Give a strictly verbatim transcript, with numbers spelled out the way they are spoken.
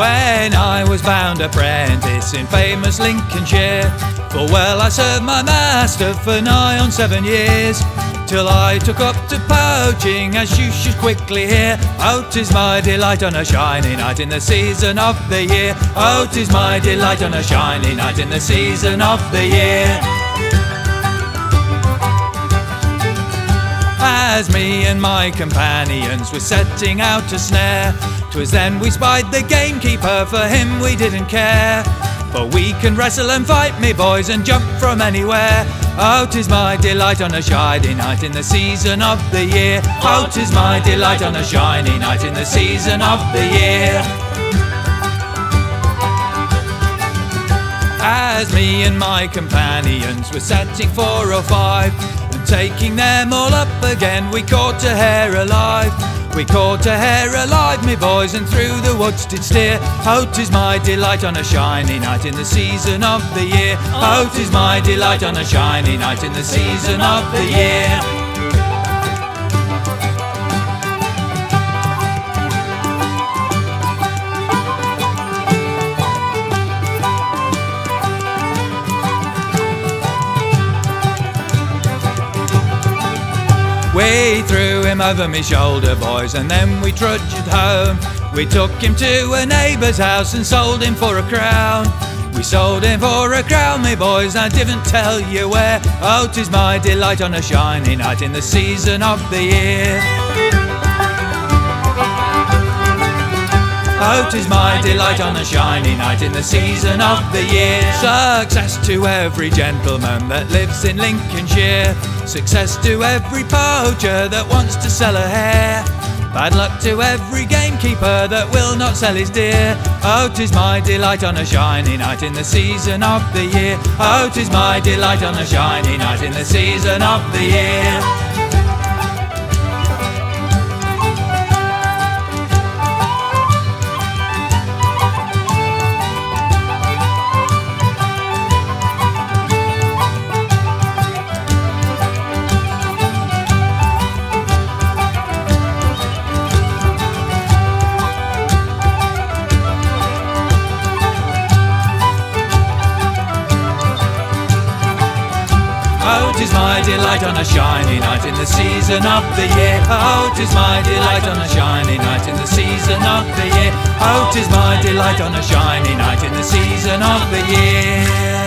When I was bound apprentice in famous Lincolnshire, for well I served my master for nigh on seven years, till I took up to poaching, as you should quickly hear. Out is my delight on a shiny night in the season of the year. Out is my delight on a shiny night in the season of the year. As me and my companions were setting out a snare, 'twas then we spied the gamekeeper, for him we didn't care. For we can wrestle and fight, me boys, and jump from anywhere. Out is my delight on a shiny night in the season of the year. Out is my delight on a shiny night in the season of the year. As me and my companions were setting four or five, taking them all up again, we caught a hare alive. We caught a hare alive, me boys, and through the woods did steer. Out is my delight on a shiny night in the season of the year. Out is my delight on a shiny night in the season of the year. We threw him over me shoulder, boys, and then we trudged home. We took him to a neighbour's house and sold him for a crown. We sold him for a crown, me boys, I didn't tell you where. Out is my delight on a shiny night in the season of the year. Out is my delight on a shiny night in the season of the year. Success to every gentleman that lives in Lincolnshire. Success to every poacher that wants to sell a hare. Bad luck to every gamekeeper that will not sell his deer. Out is my delight on a shiny night in the season of the year. Out is my delight on a shiny night in the season of the year. Out is my delight on a shiny night in the season of the year. Out is my delight on a shiny night in the season of the year. Out is my delight on a shiny night in the season of the year.